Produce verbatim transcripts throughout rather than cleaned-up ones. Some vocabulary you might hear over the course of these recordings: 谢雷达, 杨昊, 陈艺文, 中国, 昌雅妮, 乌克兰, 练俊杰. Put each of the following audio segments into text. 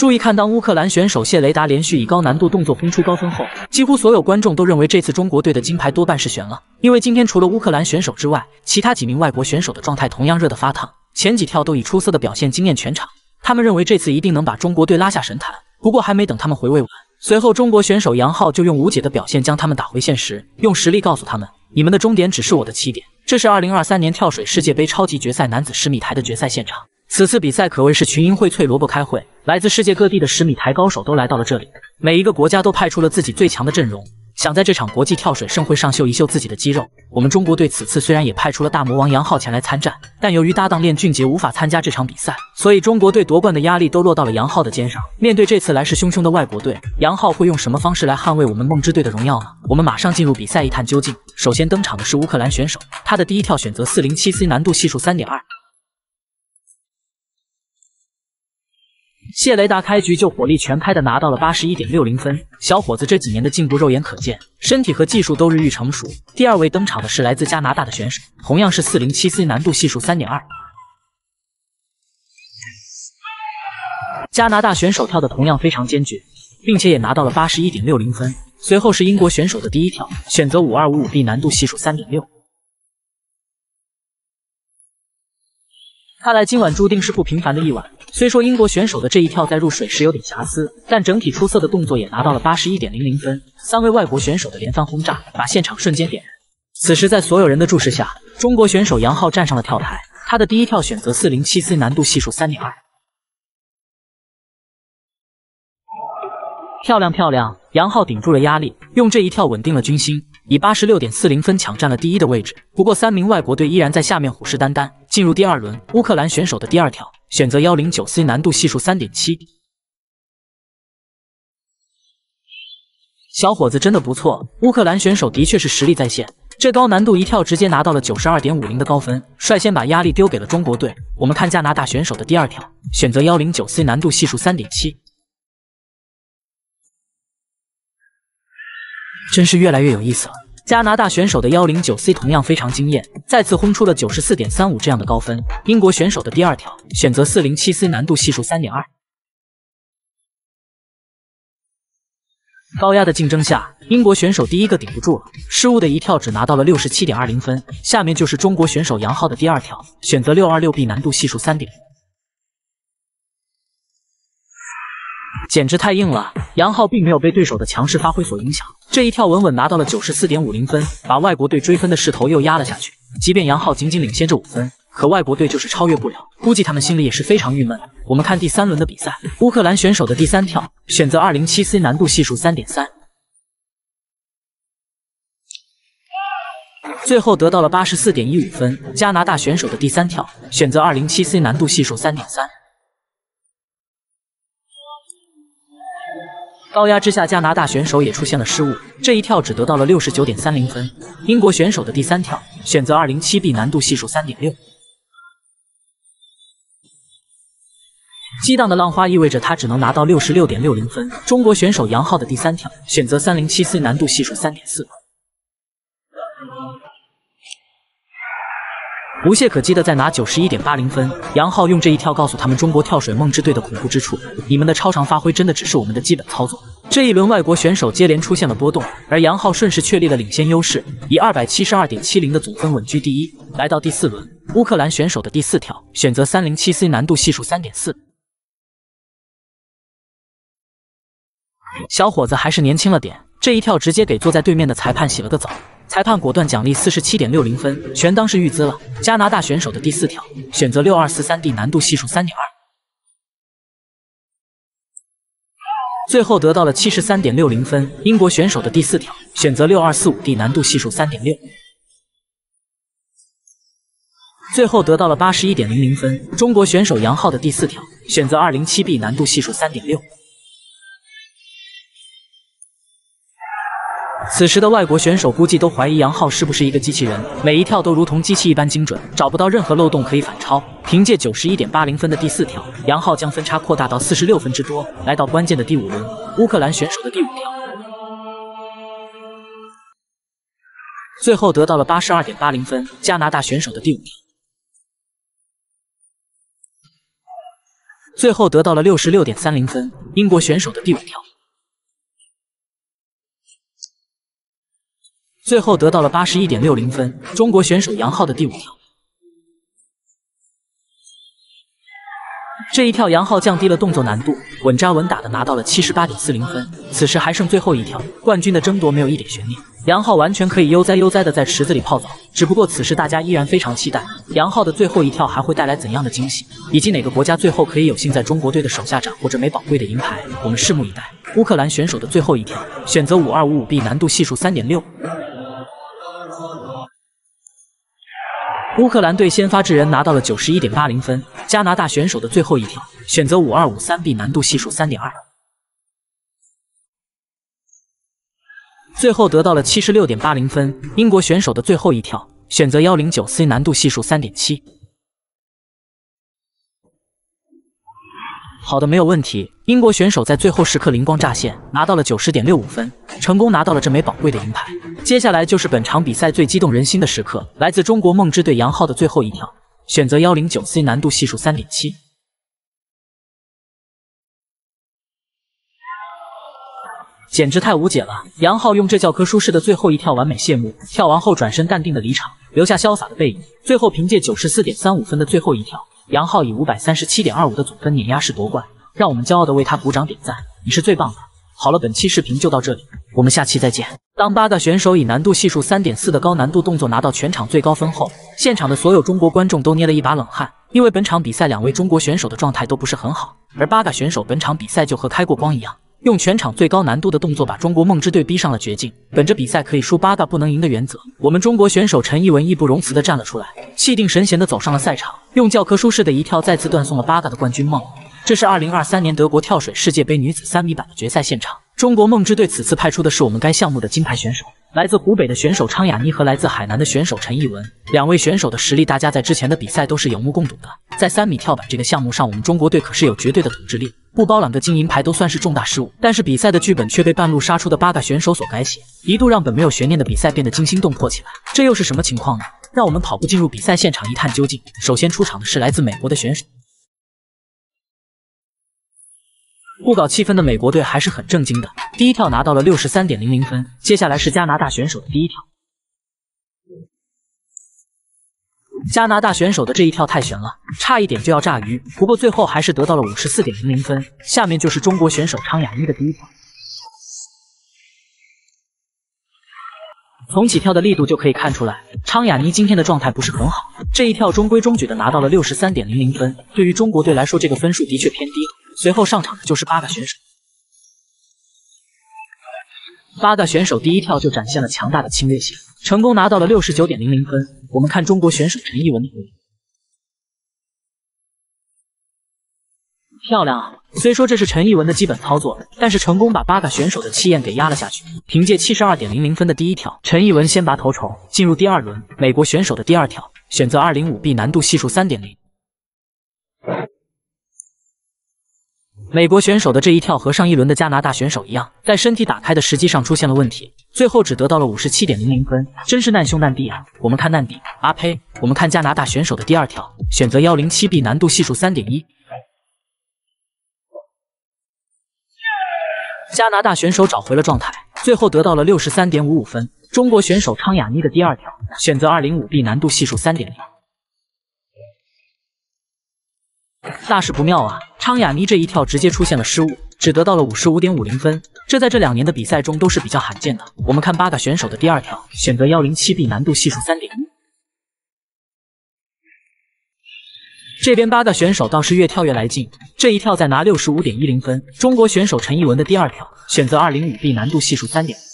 注意看，当乌克兰选手谢雷达连续以高难度动作轰出高分后，几乎所有观众都认为这次中国队的金牌多半是悬了。因为今天除了乌克兰选手之外，其他几名外国选手的状态同样热得发烫，前几跳都以出色的表现惊艳全场。他们认为这次一定能把中国队拉下神坛。不过还没等他们回味完，随后中国选手杨昊就用无解的表现将他们打回现实，用实力告诉他们：你们的终点只是我的起点。这是二零二三年跳水世界杯超级决赛男子十米台的决赛现场。 此次比赛可谓是群英荟萃，萝卜开会，来自世界各地的十米台高手都来到了这里，每一个国家都派出了自己最强的阵容，想在这场国际跳水盛会上秀一秀自己的肌肉。我们中国队此次虽然也派出了大魔王杨昊前来参战，但由于搭档练俊杰无法参加这场比赛，所以中国队夺冠的压力都落到了杨昊的肩上。面对这次来势汹汹的外国队，杨昊会用什么方式来捍卫我们梦之队的荣耀呢？我们马上进入比赛一探究竟。首先登场的是乌克兰选手，他的第一跳选择 四零七 C， 难度系数 三点二。 谢雷达开局就火力全开的拿到了 八十一点六零 分，小伙子这几年的进步肉眼可见，身体和技术都日益成熟。第二位登场的是来自加拿大的选手，同样是 四零七 C， 难度系数 三点二。 加拿大选手跳的同样非常坚决，并且也拿到了 八十一点六零 分。随后是英国选手的第一跳，选择 五二五五 B， 难度系数 三点六。 看来今晚注定是不平凡的一晚。虽说英国选手的这一跳在入水时有点瑕疵，但整体出色的动作也拿到了 八十一点零零 分。三位外国选手的连番轰炸，把现场瞬间点燃。此时，在所有人的注视下，中国选手杨昊站上了跳台。他的第一跳选择 四零七 C， 难度系数 三点二。 漂亮漂亮！杨昊顶住了压力，用这一跳稳定了军心，以 八十六点四零 分抢占了第一的位置。不过，三名外国队依然在下面虎视眈眈。 进入第二轮，乌克兰选手的第二跳选择 一零九 C， 难度系数 三点七。小伙子真的不错，乌克兰选手的确是实力在线，这高难度一跳直接拿到了 九十二点五零 的高分，率先把压力丢给了中国队。我们看加拿大选手的第二跳选择 一零九 C， 难度系数 三点七。 真是越来越有意思了。 加拿大选手的 一零九 C 同样非常惊艳，再次轰出了 九十四点三五 这样的高分。英国选手的第二条选择 四零七 C， 难度系数 三点二。高压的竞争下，英国选手第一个顶不住了，失误的一跳只拿到了 六十七点二零 分。下面就是中国选手杨昊的第二条，选择 六二六 B， 难度系数 三点五。 简直太硬了！杨昊并没有被对手的强势发挥所影响，这一跳稳稳拿到了 九十四点五零 分，把外国队追分的势头又压了下去。即便杨昊仅仅领先这五分，可外国队就是超越不了，估计他们心里也是非常郁闷。我们看第三轮的比赛，乌克兰选手的第三跳选择 二零七 C， 难度系数 三点三， 最后得到了 八十四点一五 分。加拿大选手的第三跳选择 二零七 C， 难度系数 三点三。 高压之下，加拿大选手也出现了失误，这一跳只得到了 六十九点三零 分。英国选手的第三跳选择 二零七 B， 难度系数 三点六。激荡的浪花意味着他只能拿到 六十六点六零 分。中国选手杨昊的第三跳选择 三零七 C， 难度系数 三点四。 无懈可击的再拿 九十一点八零 分，杨昊用这一跳告诉他们中国跳水梦之队的恐怖之处，你们的超常发挥真的只是我们的基本操作。这一轮外国选手接连出现了波动，而杨昊顺势确立了领先优势，以 二百七十二点七零 的总分稳居第一。来到第四轮，乌克兰选手的第四跳选择 三零七 C， 难度系数 三点四。 小伙子还是年轻了点，这一跳直接给坐在对面的裁判洗了个澡。 裁判果断奖励 四十七点六零 分，全当是预资了。加拿大选手的第四条选择 六二四三 D， 难度系数 三点二， 最后得到了 七十三点六零 分。英国选手的第四条选择 六二四五 D， 难度系数 三点六， 最后得到了 八十一点零零 分。中国选手杨昊的第四条选择 二零七 B， 难度系数 三点六。 此时的外国选手估计都怀疑杨昊是不是一个机器人，每一跳都如同机器一般精准，找不到任何漏洞可以反超。凭借 九十一点八零 分的第四跳，杨昊将分差扩大到四十六分之多。来到关键的第五轮，乌克兰选手的第五跳，最后得到了 八十二点八零 分。加拿大选手的第五跳，最后得到了 六十六点三零 分，英国选手的第五条。最后得到了 八十一点六零 分，中国选手杨昊的第五条。这一跳杨昊降低了动作难度，稳扎稳打的拿到了 七十八点四零 分。此时还剩最后一条，冠军的争夺没有一点悬念，杨昊完全可以悠哉悠哉的在池子里泡澡。只不过此时大家依然非常期待杨昊的最后一跳还会带来怎样的惊喜，以及哪个国家最后可以有幸在中国队的手下斩获这枚宝贵的银牌，我们拭目以待。乌克兰选手的最后一条选择 五二五五B， 难度系数 三点六。 乌克兰队先发制人拿到了 九十一点八零 分，加拿大选手的最后一条选择 五二五三B， 难度系数 三点二， 最后得到了 七十六点八零 分。英国选手的最后一条选择 一零九C， 难度系数 三点七。 好的，没有问题。英国选手在最后时刻灵光乍现，拿到了 九十点六五 分，成功拿到了这枚宝贵的银牌。接下来就是本场比赛最激动人心的时刻，来自中国梦之队杨昊的最后一条，选择 一零九C， 难度系数 三点七。 简直太无解了！杨昊用这教科书式的最后一跳完美谢幕，跳完后转身淡定的离场，留下潇洒的背影。最后凭借 九十四点三五 分的最后一跳，杨昊以 五百三十七点二五 的总分碾压式夺冠，让我们骄傲的为他鼓掌点赞，你是最棒的！好了，本期视频就到这里，我们下期再见。当八大选手以难度系数 三点四 的高难度动作拿到全场最高分后，现场的所有中国观众都捏了一把冷汗。 因为本场比赛两位中国选手的状态都不是很好，而八嘎选手本场比赛就和开过光一样，用全场最高难度的动作把中国梦之队逼上了绝境。本着比赛可以输八嘎不能赢的原则，我们中国选手陈艺文义不容辞地站了出来，气定神闲地走上了赛场，用教科书式的一跳再次断送了八嘎的冠军梦。这是二零二三年德国跳水世界杯女子三米板的决赛现场，中国梦之队此次派出的是我们该项目的金牌选手。 来自湖北的选手昌雅妮和来自海南的选手陈艺文，两位选手的实力，大家在之前的比赛都是有目共睹的。在三米跳板这个项目上，我们中国队可是有绝对的统治力，不包揽个金银牌都算是重大失误。但是比赛的剧本却被半路杀出的八大选手所改写，一度让本没有悬念的比赛变得惊心动魄起来。这又是什么情况呢？让我们跑步进入比赛现场一探究竟。首先出场的是来自美国的选手。 不搞气氛的美国队还是很正经的，第一跳拿到了 六十三点零零 分。接下来是加拿大选手的第一跳，加拿大选手的这一跳太悬了，差一点就要炸鱼，不过最后还是得到了 五十四点零零 分。下面就是中国选手昌雅妮的第一跳，从起跳的力度就可以看出来，昌雅妮今天的状态不是很好，这一跳中规中矩的拿到了 六十三点零零 分。对于中国队来说，这个分数的确偏低了。 随后上场的就是八嘎选手，八嘎选手第一跳就展现了强大的侵略性，成功拿到了 六十九点零零 分。我们看中国选手陈艺文的回应，漂亮啊！虽说这是陈艺文的基本操作，但是成功把八嘎选手的气焰给压了下去。凭借 七十二点零零 分的第一跳，陈艺文先拔头筹，进入第二轮。美国选手的第二跳选择 二零五B， 难度系数 三点零。 美国选手的这一跳和上一轮的加拿大选手一样，在身体打开的时机上出现了问题，最后只得到了 五十七点零零 分，真是难兄难弟啊！我们看难弟阿呸，我们看加拿大选手的第二跳，选择 一零七B， 难度系数 三点一。 加拿大选手找回了状态，最后得到了 六十三点五五 分。中国选手昌雅妮的第二跳，选择 二零五B， 难度系数 三点零。 大事不妙啊！昌雅妮这一跳直接出现了失误，只得到了 五十五点五零 分，这在这两年的比赛中都是比较罕见的。我们看八嘎选手的第二跳，选择 一零七B， 难度系数 三点一。这边八嘎选手倒是越跳越来劲，这一跳再拿 六十五点一零 分。中国选手陈艺文的第二跳，选择 二零五B， 难度系数 三点零。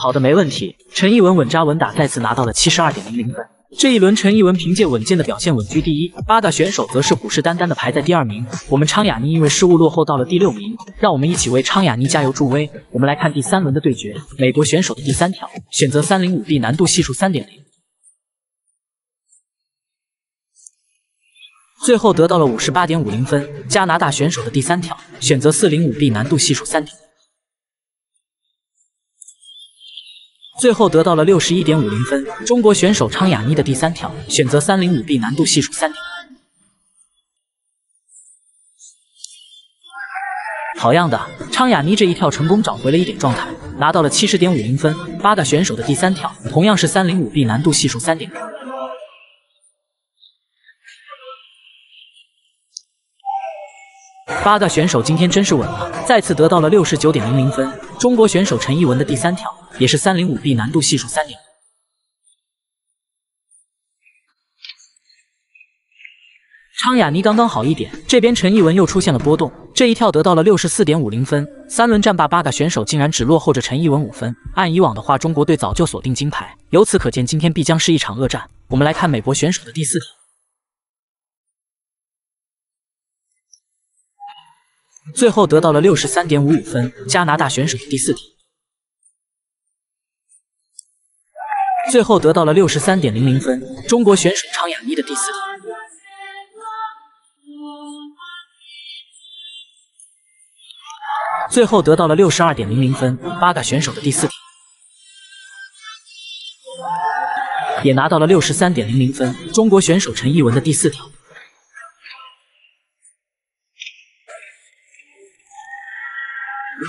好的，没问题。陈艺文稳扎稳打，再次拿到了 七十二点零零 分。 这一轮，陈艺文凭借稳健的表现稳居第一，八大选手则是虎视眈眈的排在第二名。我们昌雅妮因为失误落后到了第六名，让我们一起为昌雅妮加油助威。我们来看第三轮的对决，美国选手的第三条选择 三零五B， 难度系数 三点零， 最后得到了 五十八点五零 分。加拿大选手的第三条选择 四零五B， 难度系数 三点零。最后得到了 六十一点五零 分。中国选手昌雅妮的第三条，选择 三零五B 难度系数 三点五。好样的，昌雅妮这一跳成功找回了一点状态，拿到了 七十点五零 分。八大选手的第三条同样是 三零五B 难度系数 三点零。八大选手今天真是稳了，再次得到了 六十九点零零 分。中国选手陈艺文的第三条也是 三零五B 难度系数 三点零。昌雅妮刚刚好一点，这边陈艺文又出现了波动，这一跳得到了 六十四点五零 分。三轮战罢，八个选手竟然只落后着陈艺文五分。按以往的话，中国队早就锁定金牌，由此可见，今天必将是一场恶战。我们来看美国选手的第四条。 最后得到了 六十三点五五 分，加拿大选手的第四题。最后得到了 六十三点零零 分，中国选手昌雅妮的第四题。最后得到了 六十二点零零 分，八嘎选手的第四题，也拿到了 六十三点零零 分，中国选手陈艺文的第四条。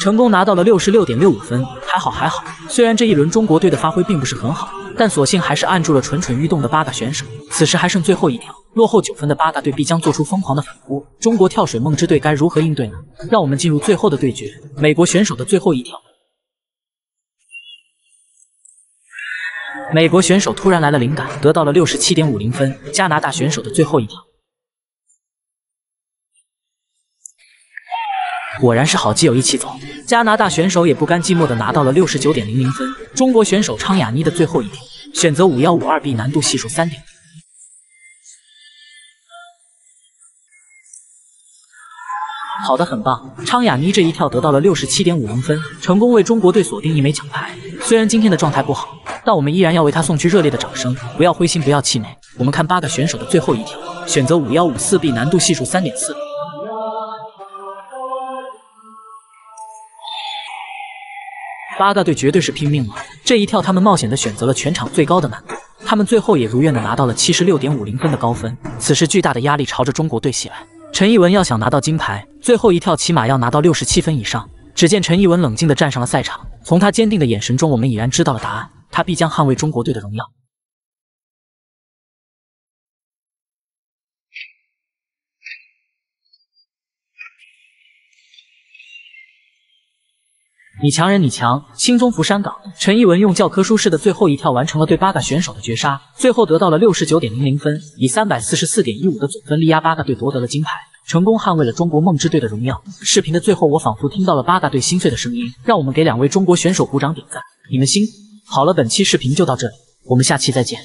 成功拿到了 六十六点六五 分，还好还好。虽然这一轮中国队的发挥并不是很好，但所幸还是按住了蠢蠢欲动的八嘎选手。此时还剩最后一条，落后九分的八嘎队必将做出疯狂的反扑。中国跳水梦之队该如何应对呢？让我们进入最后的对决，美国选手的最后一条。美国选手突然来了灵感，得到了 六十七点五零 分。加拿大选手的最后一条。 果然是好基友一起走，加拿大选手也不甘寂寞的拿到了 六十九点零零 分。中国选手昌雅妮的最后一条，选择 五一五二B 难度系数 三点零。好的，很棒！昌雅妮这一跳得到了 六十七点五零 分，成功为中国队锁定一枚奖牌。虽然今天的状态不好，但我们依然要为她送去热烈的掌声。不要灰心，不要气馁。我们看八个选手的最后一条，选择 五一五四B 难度系数 三点四。 八大队绝对是拼命了，这一跳他们冒险的选择了全场最高的难度，他们最后也如愿的拿到了 七十六点五零 分的高分。此时巨大的压力朝着中国队袭来，陈艺文要想拿到金牌，最后一跳起码要拿到六十七分以上。只见陈艺文冷静的站上了赛场，从他坚定的眼神中，我们已然知道了答案，他必将捍卫中国队的荣耀。 你强人，你强！心中扶山岗，陈艺文用教科书式的最后一跳完成了对八嘎选手的绝杀，最后得到了 六十九点零零 分，以 三百四十四点一五 的总分力压八嘎队夺得了金牌，成功捍卫了中国梦之队的荣耀。视频的最后，我仿佛听到了八嘎队心碎的声音，让我们给两位中国选手鼓掌点赞，你们辛苦！好了，本期视频就到这里，我们下期再见。